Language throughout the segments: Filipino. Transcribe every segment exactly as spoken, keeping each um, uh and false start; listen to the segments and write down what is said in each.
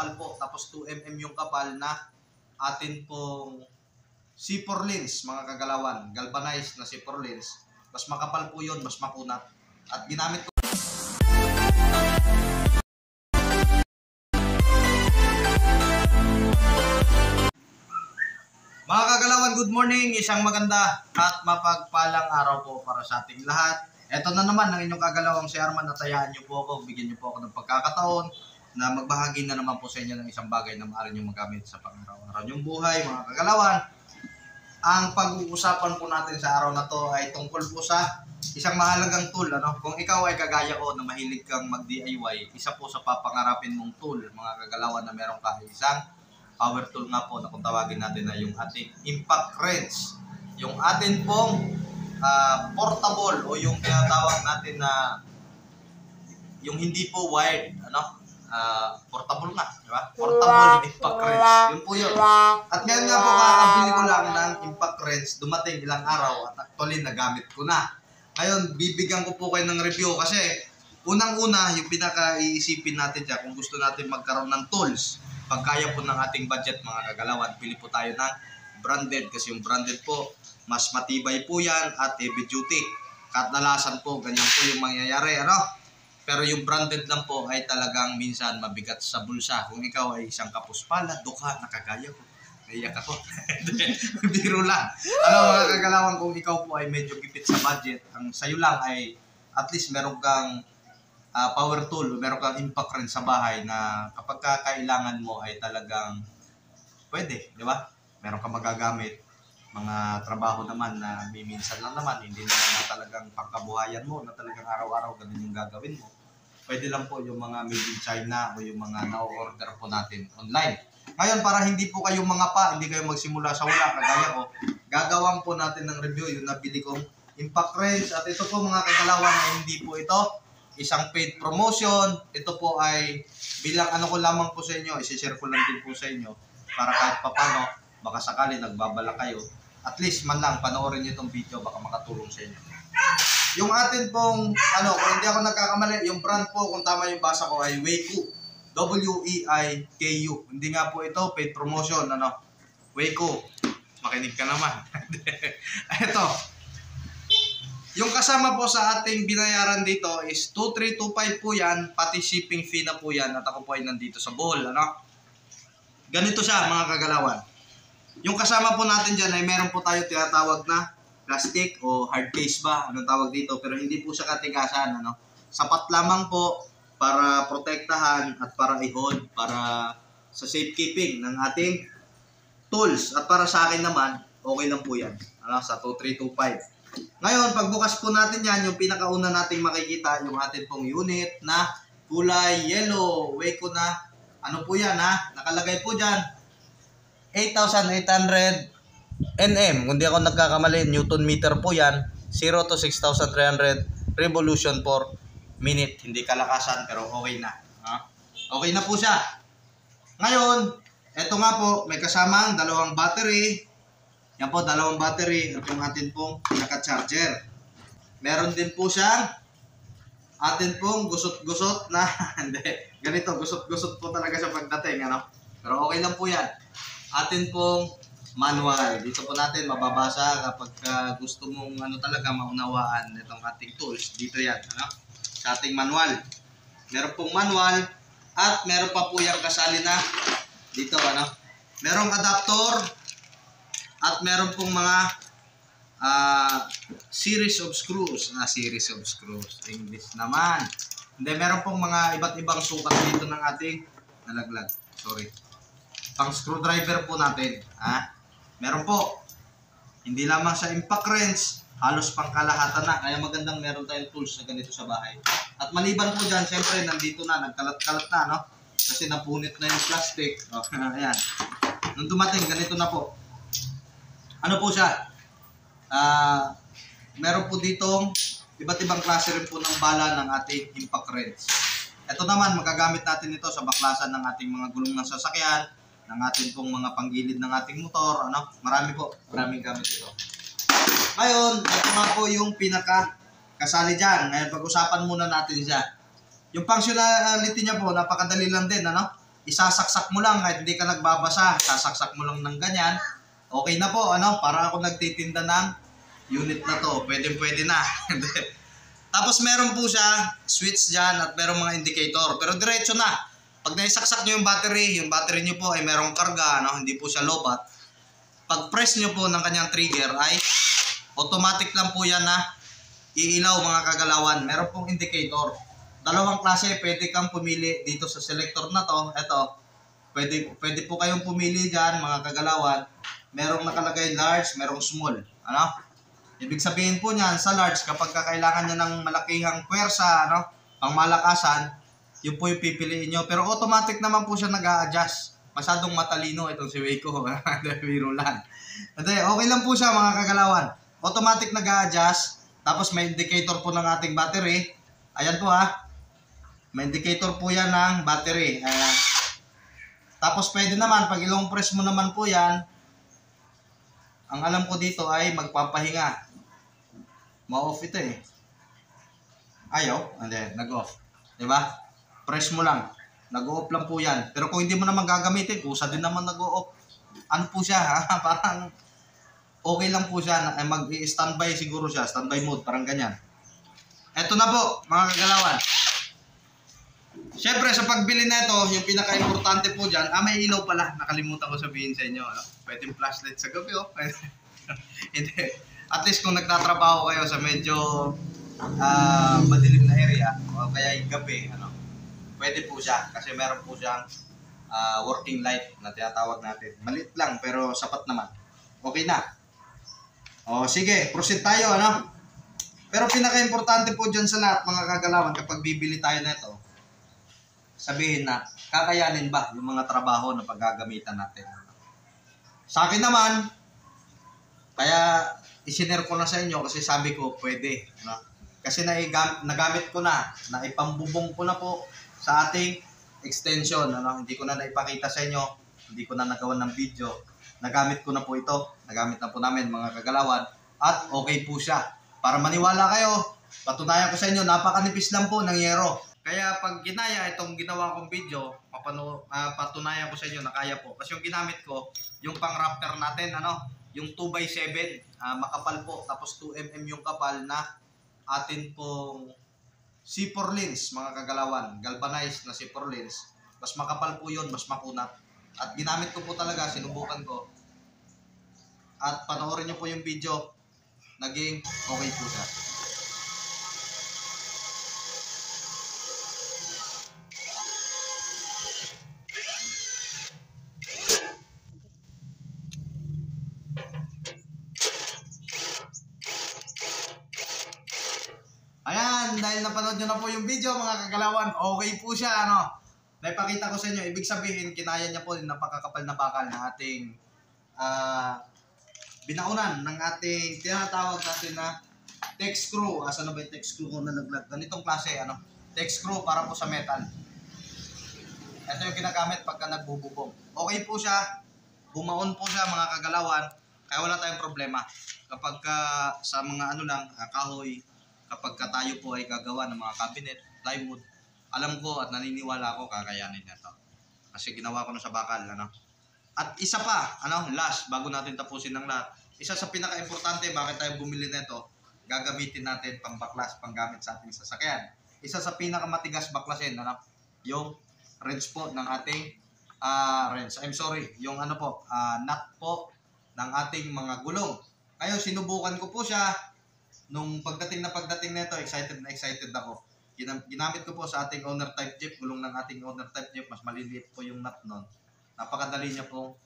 kapal po, tapos two millimeters yung kapal na atin pong C four lens, mga kagalawan, galvanized na C four lens. Mas makapal po yun, mas makunat. At ginamit ko mga kagalawan, good morning, isang maganda at mapagpalang araw po para sa ating lahat. Eto na naman ang inyong kagalawang si Arman, natayaan niyo po ako, bigyan niyo po ako ng pagkakataon na magbahagi na naman po sa inyo ng isang bagay na maaari niyong magamit sa pang-araw-araw niyong buhay, mga kagalawan. Ang pag-uusapan po natin sa araw na to ay tungkol po sa isang mahalagang tool, ano? Kung ikaw ay kagaya ko na mahilig kang mag-D I Y, isa po sa papangarapin mong tool, mga kagalawan, na meron ka isang power tool nga po na kung tawagin natin na yung ating impact wrench, yung atin pong Uh, portable o yung tinatawag natin na yung hindi po wired, ano, uh, portable nga, di ba? Portable impact wrench, yun po yun. At ngayon nga po, kakabili ko lang ng impact wrench, dumating ilang araw at actually nagamit ko na. Ngayon, bibigyan ko po kayo ng review kasi unang-una, yung pinaka-iisipin natin siya kung gusto natin magkaroon ng tools, pagkaya po ng ating budget, mga kagalawan, pili po tayo ng branded kasi yung branded po mas matibay po yan at heavy duty. Kadalasan po, ganyan po yung mangyayari, ano? Pero yung branded lang po ay talagang minsan mabigat sa bulsa. Kung ikaw ay isang kapuspala, dukha, nakagaya ko. Naiyak ako. Biro lang. Alam, mga kagalawan, kung ikaw po ay medyo gipit sa budget, ang sayo lang ay at least meron kang uh, power tool, meron kang impact rin sa bahay na kapag kakailangan mo ay talagang pwede, di ba? Meron kang magagamit. Mga trabaho naman na may minsan lang naman, hindi naman na talagang pangkabuhayan mo, na talagang araw-araw ganun yung gagawin mo. Pwede lang po yung mga made in China o yung mga na-order po natin online. Ngayon, para hindi po kayo mga pa, hindi kayo magsimula sa wala, kagaya ko, gagawin po natin ng review yung nabili kong impact wrench. At ito po, mga kagalawan, na hindi po ito isang paid promotion. Ito po ay bilang ano ko lamang po sa inyo, isishare ko lang din po sa inyo para kahit papano, baka sakali nagbabala kayo, at least man lang panoorin niyo itong video, baka makatulong sa inyo. Yung atin pong, ano, kung hindi ako nagkakamali, yung brand po, kung tama yung basa ko, ay Weiku. W E I K U. Hindi nga po ito paid promotion, ano. Weiku. Makinig ka naman. Ito. Yung kasama po sa ating binayaran dito is two three two five po yan, pati shipping fee na po yan, at ako po ay nandito sa Bohol, ano. Ganito siya, mga kagalawan. Yung kasama po natin dyan ay meron po tayo tinatawag na plastic o hard case ba, anong tawag dito, pero hindi po siya katigasan, ano? Sapat lamang po para protektahan at para i-hold, para sa safekeeping ng ating tools. At para sa akin naman, okay lang po yan, ano? Sa two three two five. Ngayon, pagbukas po natin yan, yung pinakauna nating makikita, yung atin pong unit na kulay yellow, Weiku na, ano po yan, ha? Nakalagay po dyan eight thousand eight hundred newton meters, kundi ako nagkakamali, newton meter po yan, zero to six thousand three hundred revolution per minute, hindi kalakasan pero okay na. Huh? Okay na po siya. Ngayon, eto nga po, may kasamang dalawang battery, yan po, dalawang battery, at yung atin pong naka-charger. Meron din po siyang atin pong gusot-gusot na, hindi, ganito, gusot-gusot po talaga sa pagdating, ano? Pero okay lang po yan. Atin pong manual. Dito po natin mababasa kapag uh, gusto mong ano talaga maunawaan itong ating tools. Dito yan, ano? Sa ating manual. Meron pong manual at meron pa po yung kasali na dito, ano? Merong adapter at meron pong mga uh, series of screws. Na ah, series of screws. English naman. Hindi, meron pong mga iba't ibang sukat dito ng ating nalaglag. Sorry. Pang screwdriver po natin, ha? Meron po. Hindi lamang sa impact wrench, halos pang kalahatan na. Kaya magandang meron tayong tools na ganito sa bahay. At maliban po dyan, syempre, nandito na, nagkalat-kalat na, no? Kasi napunit na yung plastic. O, ayan. Nung dumating, ganito na po. Ano po siya? Uh, meron po ditong iba't ibang klase rin po ng bala ng ating impact wrench. Ito naman, magagamit natin ito sa baklasan ng ating mga gulong ng sasakyan, ng atin pong mga panggilid ng ating motor, ano? Marami po, maraming gamit ito. Ngayon, ito na po yung pinaka kasali dyan. Ngayon, pag-usapan muna natin siya. Yung functionality niya po, napakadali lang din, ano? isasaksak mo lang kahit hindi ka nagbabasa, sasaksak mo lang ng ganyan. Okay na po, ano, para ako nagtitinda ng unit na to. Pwede pwede na. Tapos meron po siya switch dyan at meron mga indicator. Pero diretso na. Pag naisaksak nyo yung battery, yung battery nyo po ay merong karga, no? Hindi po siya lobat. Pag press nyo po ng kanyang trigger ay automatic lang po yan na iilaw mga kagalawan. Meron pong indicator. Dalawang klase, pwede kang pumili dito sa selector na to. Ito, pwede, pwede po kayong pumili dyan mga kagalawan. Merong nakalagay large, merong small. Ano? Ibig sabihin po niyan, sa large, kapag kakailangan niya ng malakihang pwersa, ano, pangmalakasan, yun po yung pipiliin nyo. Pero automatic naman po siya nag-a-adjust. Masyadong matalino itong si Weiku. Biro lang. Okay lang po siya mga kagalawan. Automatic nag-a-adjust. Tapos may indicator po ng ating battery. Ayan po ha. May indicator po yan ng battery. Ayan. Tapos pwede naman, pag ilong press mo naman po yan, ang alam ko dito ay magpapahinga. Ma-off ito eh. Ayaw, and then nag-off. Diba? Press mo lang. Nag-off lang po yan. Pero kung hindi mo naman gagamitin, kusa din naman nag-off. Ano po siya ha? Parang okay lang po siya. Mag-standby siguro siya. Standby mode. Parang ganyan. Eto na po, mga kagalawan. Siyempre, sa pagbili na ito, yung pinaka-importante po dyan, ah, may ilaw pala. Nakalimutan ko sabihin sa inyo. Ano? Pwede yung flashlight sa gabi, oh. At least kung nagtatrabaho kayo sa medyo uh, madilim na area, o kaya yung gabi, ano, pwede po siya. Kasi meron po siyang uh, working light na tinatawag natin. Malit lang, pero sapat naman. Okay na. O, sige, proceed tayo, ano? Pero pinaka-importante po dyan sa lahat, mga kagalawan, kapag bibili tayo na ito, sabihin na, kakayanin ba yung mga trabaho na paggagamitan natin? Sa akin naman, kaya isinare ko na sa inyo kasi sabi ko, pwede. No? Kasi naigam, nagamit ko na, naipambubong ko na po sa ating extension. Ano? Hindi ko na naipakita sa inyo, hindi ko na nagawa ng video. Nagamit ko na po ito, nagamit na po namin mga kagalawan, at okay po siya. Para maniwala kayo, patunayan ko sa inyo, napakanipis lang po ng yero. Kaya pag ginaya itong ginawa kong video, mapano, uh, patunayan ko sa inyo na kaya po. Kasi yung ginamit ko, yung pang-wrapper natin, ano, yung two by seven, uh, makapal po. Tapos two millimeters yung kapal na atin pong C four lens, mga kagalawan. Galvanized na C four lens. Mas makapal po yun, mas makunat. At ginamit ko po talaga, sinubukan ko. At panoorin nyo po yung video, naging okay po siya. Dahil napanood nyo na po yung video mga kagalawan, okay po siya, ano, naipakita ko sa inyo, ibig sabihin kinaya niya po yung napakakapal na bakal na ating uh, binaunan ng ating tinatawag natin na tech screw. Asa na ba yung tech screw ko na naglag? Ganitong klase, ano, tech screw para po sa metal. Ito yung ginagamit pagka nagbububong. Okay po siya, bumaon po siya mga kagalawan, kaya wala tayong problema kapag uh, sa mga ano lang, uh, kahoy. Kapag ka tayo po ay gagawa ng mga cabinet, plywood, alam ko at naniniwala ko kakayanin na ito. Kasi ginawa ko na sa bakal, ano. At isa pa, ano, last, bago natin tapusin ng lahat, isa sa pinaka-importante bakit tayo bumili na ito, gagamitin natin pambaklas, panggamit sa ating sasakyan. Isa sa pinakamatigas baklasin, ano, yung wrench po ng ating uh, wrench. I'm sorry, yung ano po, uh, nut po ng ating mga gulong. Ngayon, sinubukan ko po siya. Nung pagdating na pagdating nito, excited na excited ako. Ginam ginamit ko po sa ating owner type jeep, gulong ng ating owner type jeep, mas maliliit po yung nut nun. Napakadali niya po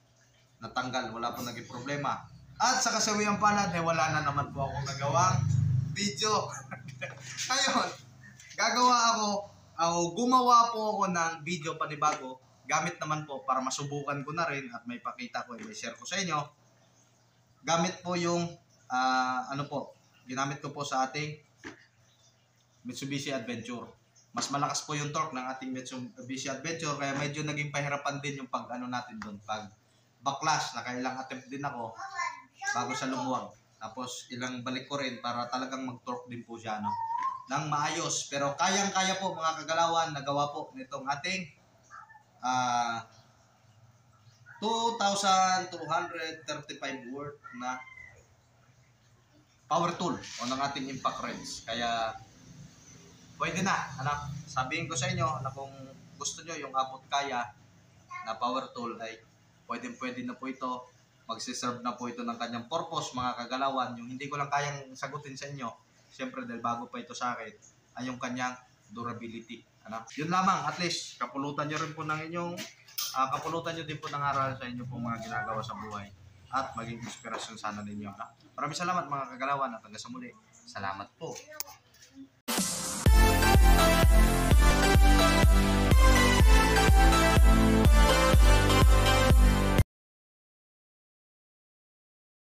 natanggal, wala po naging problema. At sa kasawiang palad, eh, wala na naman po akong nagawang video. Ngayon, gagawa ako, uh, gumawa po ako ng video panibago, gamit naman po para masubukan ko na rin at may pakita ko, may share ko sa inyo. Gamit po yung, uh, ano po, ginamit ko po sa ating Mitsubishi Adventure. Mas malakas po yung torque ng ating Mitsubishi Adventure, kaya medyo naging pahirapan din yung pag ano natin doon, pag backlash, nakailang attempt din ako bago sa lumuwag. Tapos ilang balik ko rin para talagang mag-torque din po siya, no? Nang maayos. Pero kayang-kaya po mga kagalawan, nagawa po nitong ating uh, two thousand two hundred thirty-five worth na power tool o ng ating impact wrench. Kaya pwede na, anak. Sabihin ko sa inyo na kung gusto nyo yung abot kaya na power tool ay pwedeng pwede na po ito. Magsiserve na po ito ng kanyang purpose, mga kagalawan. Yung hindi ko lang kayang sagutin sa inyo, siyempre dahil bago pa ito sa akin, ay yung kanyang durability. Ano? Yun lamang, at least, kapulutan nyo rin po ng inyong, uh, kapulutan nyo din po ng aral sa inyo po mga ginagawa sa buhay. At maging inspirasyon sana ninyo. Ano? Maraming salamat mga kagalawan at hanggang sa muli. Salamat po.